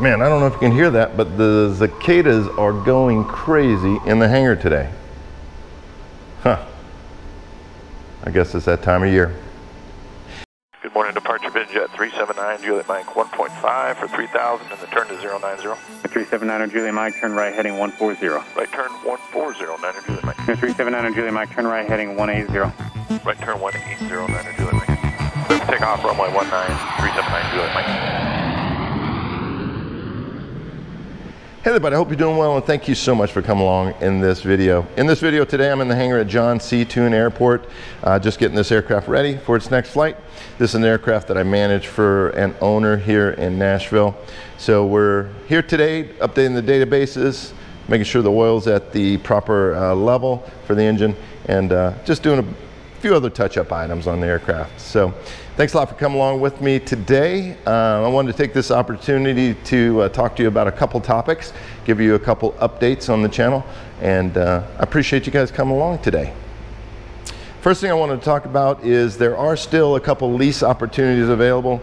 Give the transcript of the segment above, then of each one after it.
Man, I don't know if you can hear that, but the cicadas are going crazy in the hangar today. Huh. I guess it's that time of year. Good morning, departure Vision Jet 379, Juliet Mike 1.5 for 3000 and the turn to 090. 379 on Juliet Mike, turn right heading 140. Right turn 140, 9 on Juliet Mike. 379 on Juliet Mike, turn right heading 180. Right turn 180, 9 on Juliet Mike. Clear to take off runway 19, 379 Juliet Mike. Hey everybody, I hope you're doing well and thank you so much for coming along in this video. In this video today, I'm in the hangar at John C. Tune Airport, just getting this aircraft ready for its next flight. This is an aircraft that I manage for an owner here in Nashville. So we're here today, updating the databases, making sure the oil's at the proper level for the engine, and just doing a few other touch-up items on the aircraft. So thanks a lot for coming along with me today. I wanted to take this opportunity to talk to you about a couple topics, give you a couple updates on the channel, and I appreciate you guys coming along today. First thing I wanted to talk about is there are still a couple lease opportunities available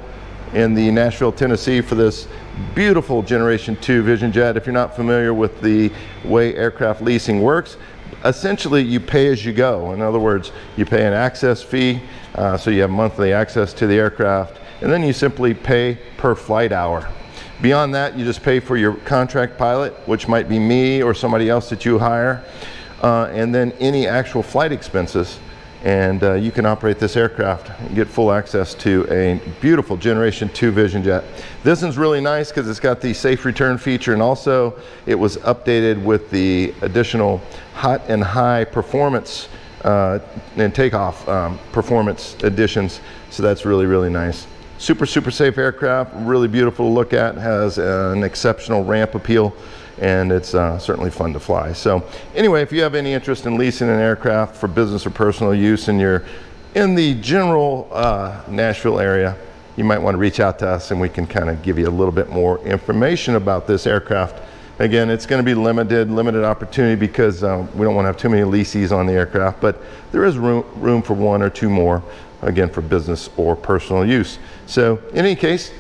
in the Nashville, Tennessee for this beautiful Generation 2 Vision Jet. If you're not familiar with the way aircraft leasing works, essentially you pay as you go. In other words, you pay an access fee, so you have monthly access to the aircraft, and then you simply pay per flight hour. Beyond that, you just pay for your contract pilot, which might be me or somebody else that you hire, and then any actual flight expenses, and you can operate this aircraft and get full access to a beautiful Generation 2 Vision Jet. This one's really nice because it's got the safe return feature, and also it was updated with the additional hot and high performance and takeoff performance additions. So that's really, really nice. Super, super safe aircraft, really beautiful to look at, has an exceptional ramp appeal, and it's certainly fun to fly. So anyway, if you have any interest in leasing an aircraft for business or personal use and you're in the general Nashville area, you might want to reach out to us and we can kind of give you a little bit more information about this aircraft. Again, it's going to be limited opportunity because we don't want to have too many leasees on the aircraft, but there is room for one or two more, again, for business or personal use. So in any case,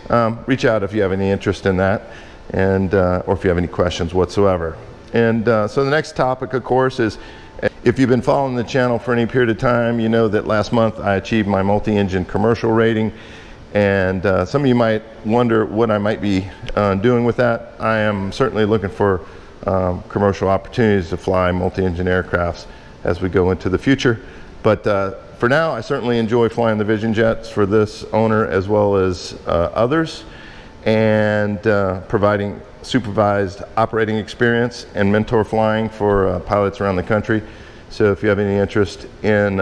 reach out if you have any interest in that, and or if you have any questions whatsoever. And so the next topic, of course, is if you've been following the channel for any period of time, you know that last month I achieved my multi-engine commercial rating, and some of you might wonder what I might be doing with that. I am certainly looking for commercial opportunities to fly multi-engine aircrafts as we go into the future, but for now I certainly enjoy flying the Vision Jets for this owner as well as others, and providing supervised operating experience and mentor flying for pilots around the country. So if you have any interest in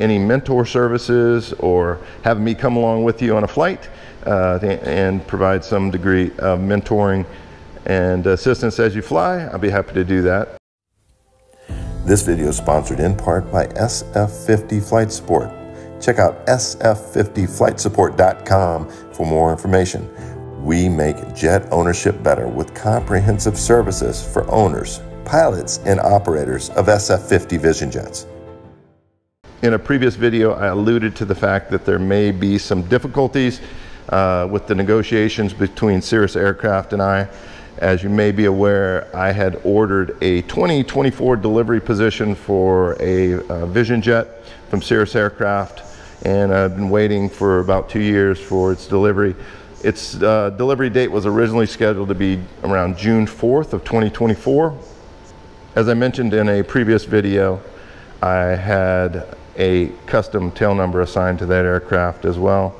any mentor services or having me come along with you on a flight and provide some degree of mentoring and assistance as you fly, I'll be happy to do that. This video is sponsored in part by SF50 Flight Support. Check out SF50FlightSupport.com for more information. We make jet ownership better with comprehensive services for owners, pilots, and operators of SF50 Vision Jets. In a previous video, I alluded to the fact that there may be some difficulties with the negotiations between Cirrus Aircraft and I. As you may be aware, I had ordered a 2024 delivery position for a Vision Jet from Cirrus Aircraft, and I've been waiting for about 2 years for its delivery. Its delivery date was originally scheduled to be around June 4th of 2024. As I mentioned in a previous video, I had a custom tail number assigned to that aircraft as well.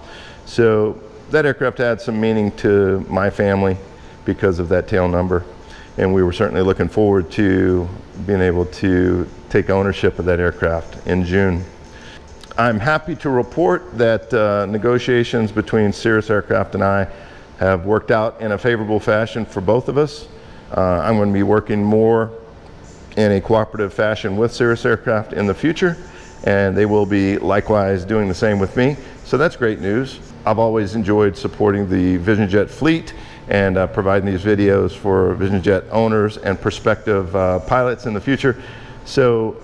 So that aircraft had some meaning to my family because of that tail number. And we were certainly looking forward to being able to take ownership of that aircraft in June. I'm happy to report that negotiations between Cirrus Aircraft and I have worked out in a favorable fashion for both of us. I'm going to be working more in a cooperative fashion with Cirrus Aircraft in the future, and they will be likewise doing the same with me. So that's great news. I've always enjoyed supporting the Vision Jet fleet and providing these videos for Vision Jet owners and prospective pilots in the future. So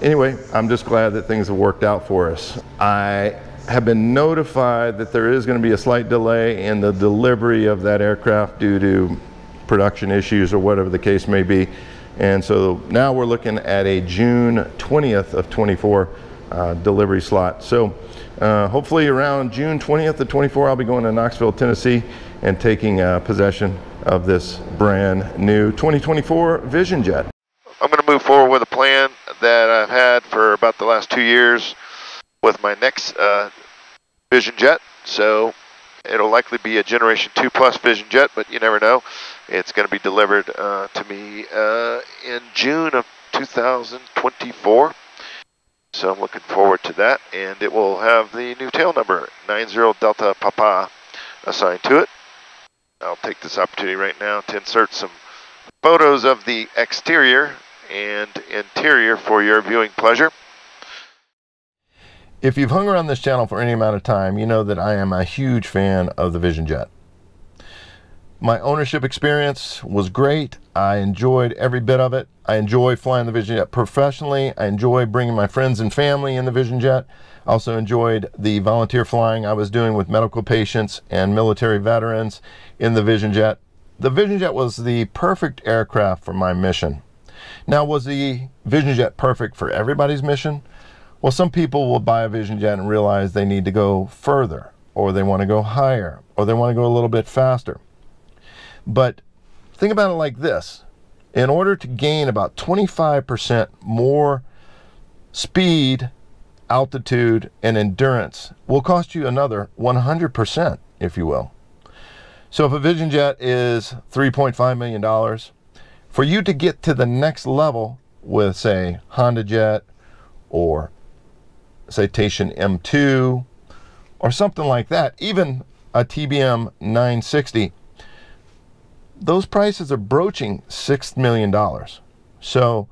anyway, I'm just glad that things have worked out for us. I have been notified that there is going to be a slight delay in the delivery of that aircraft due to production issues or whatever the case may be. And so now we're looking at a June 20th of 24 delivery slot. So hopefully around June 20th of 24, I'll be going to Knoxville, Tennessee and taking possession of this brand new 2024 Vision Jet. I'm going to move forward with a plan that I've had for about the last 2 years with my next Vision Jet. So it'll likely be a Generation 2 Plus Vision Jet, but you never know. It's going to be delivered to me in June of 2024. So I'm looking forward to that, and it will have the new tail number, 90 Delta Papa, assigned to it. I'll take this opportunity right now to insert some photos of the exterior and interior for your viewing pleasure. If you've hung around this channel for any amount of time, you know that I am a huge fan of the Vision Jet. My ownership experience was great. I enjoyed every bit of it. I enjoy flying the Vision Jet professionally. I enjoy bringing my friends and family in the Vision Jet. I also enjoyed the volunteer flying I was doing with medical patients and military veterans in the Vision Jet. The Vision Jet was the perfect aircraft for my mission. Now, was the Vision Jet perfect for everybody's mission? Well, some people will buy a Vision Jet and realize they need to go further, or they want to go higher, or they want to go a little bit faster. But think about it like this. In order to gain about 25% more speed, altitude, and endurance will cost you another 100%, if you will. So if a Vision Jet is $3.5 million, for you to get to the next level with, say, Honda Jet or Citation M2 or something like that, even a TBM 960, those prices are broaching $6 million. So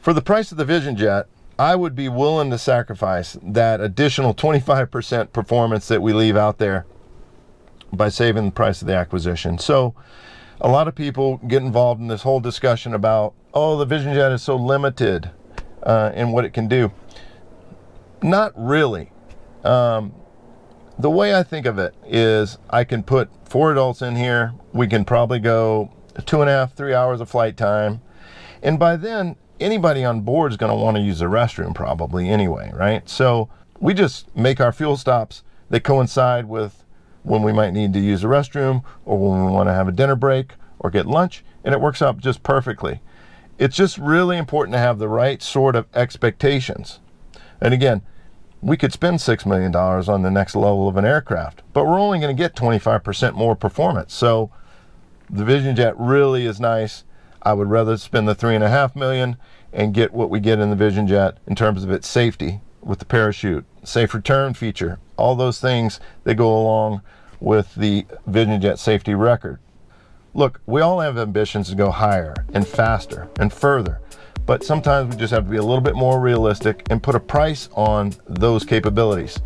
for the price of the Vision Jet, I would be willing to sacrifice that additional 25% performance that we leave out there by saving the price of the acquisition. So a lot of people get involved in this whole discussion about, oh, the Vision Jet is so limited in what it can do. Not really. The way I think of it is I can put 4 adults in here. We can probably go 2.5 to 3 hours of flight time. And by then, anybody on board is going to want to use the restroom probably anyway, right? So we just make our fuel stops that coincide with when we might need to use the restroom or when we want to have a dinner break or get lunch, and it works out just perfectly. It's just really important to have the right sort of expectations. And again, we could spend $6 million on the next level of an aircraft, but we're only going to get 25% more performance. So the Vision Jet really is nice. I would rather spend the $3.5 million and get what we get in the Vision Jet in terms of its safety with the parachute, safe return feature, all those things that go along with the Vision Jet safety record. Look, we all have ambitions to go higher and faster and further, but sometimes we just have to be a little bit more realistic and put a price on those capabilities.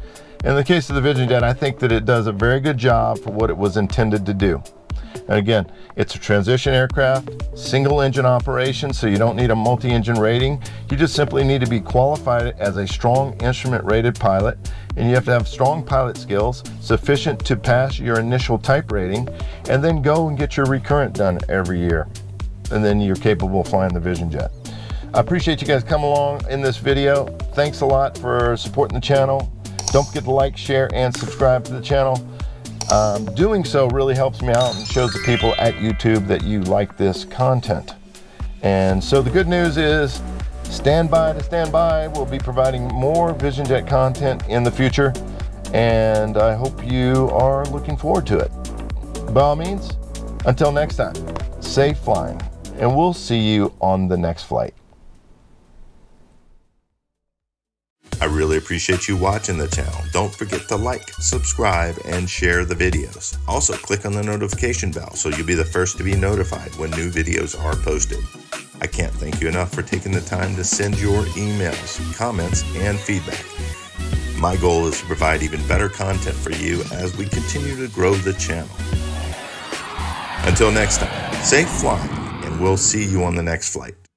In the case of the Vision Jet, I think that it does a very good job for what it was intended to do. And again, it's a transition aircraft, single engine operation, so you don't need a multi-engine rating. You just simply need to be qualified as a strong instrument rated pilot, and you have to have strong pilot skills sufficient to pass your initial type rating, and then go and get your recurrent done every year. And then you're capable of flying the Vision Jet. I appreciate you guys coming along in this video. Thanks a lot for supporting the channel. Don't forget to like, share, and subscribe to the channel. Doing so really helps me out and shows the people at YouTube that you like this content. And so the good news is, stand by to stand by. We'll be providing more Vision Jet content in the future, and I hope you are looking forward to it. By all means, until next time, safe flying, and we'll see you on the next flight. I really appreciate you watching the channel. Don't forget to like, subscribe, and share the videos. Also, click on the notification bell so you'll be the first to be notified when new videos are posted. I can't thank you enough for taking the time to send your emails, comments, and feedback. My goal is to provide even better content for you as we continue to grow the channel. Until next time, safe flying, and we'll see you on the next flight.